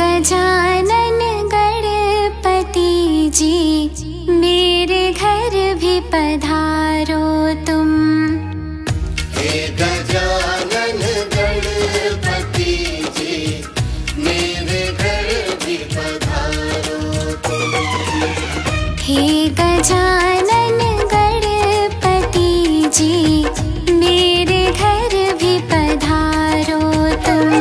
गजानन गणपति जी मेरे घर भी पधारो तुम। हे गजानन गणपति जी मेरे घर भी पधारो तुम। हे गजानन गणपति जी मेरे घर भी पधारो तुम।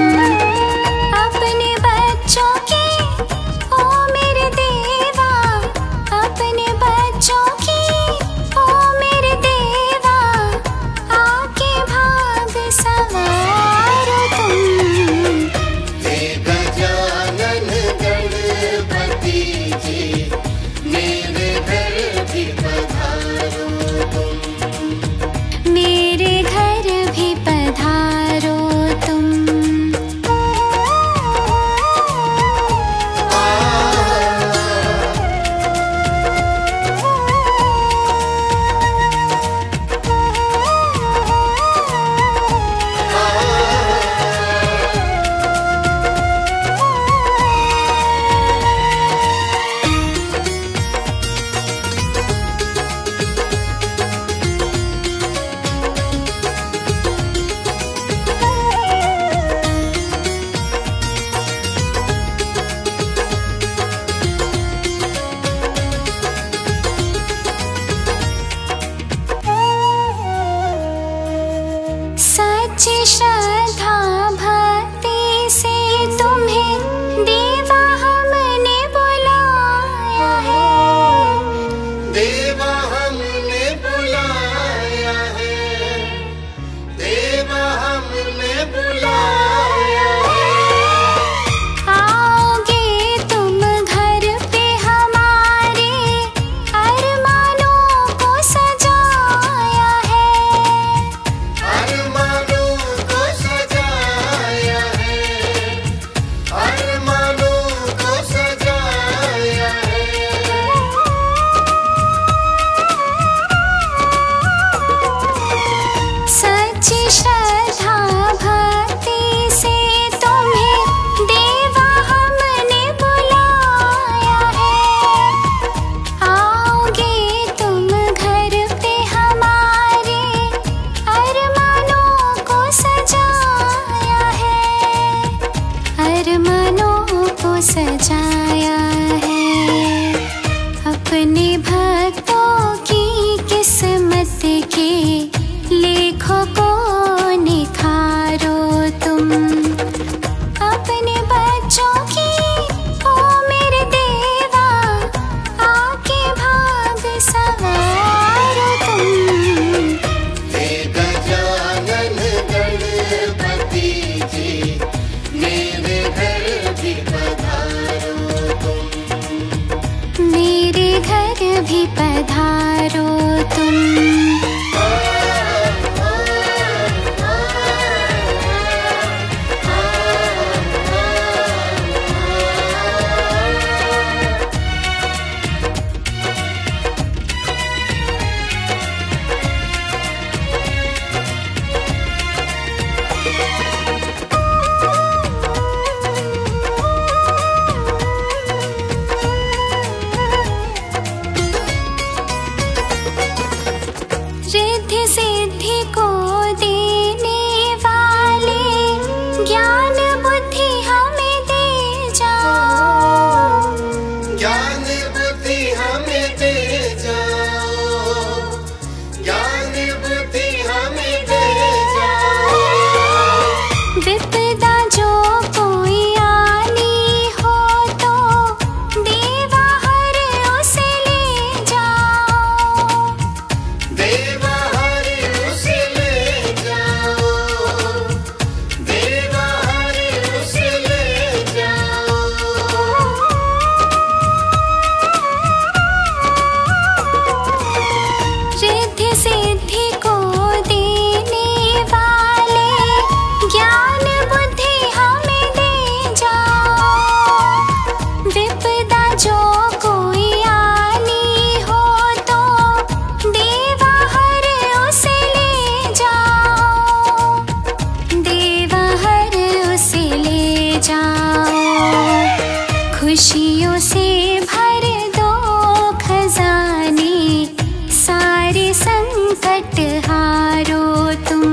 हारो तुम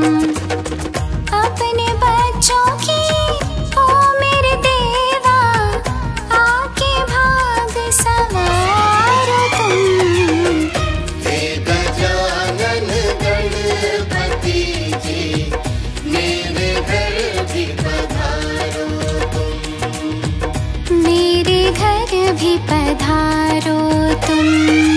अपने बच्चों की। ओ मेरे देवा आके भाग संवारो तुम। हे गजानन गणपति जी मेरे घर भी पधारो तुम। मेरे घर भी पधारो तुम।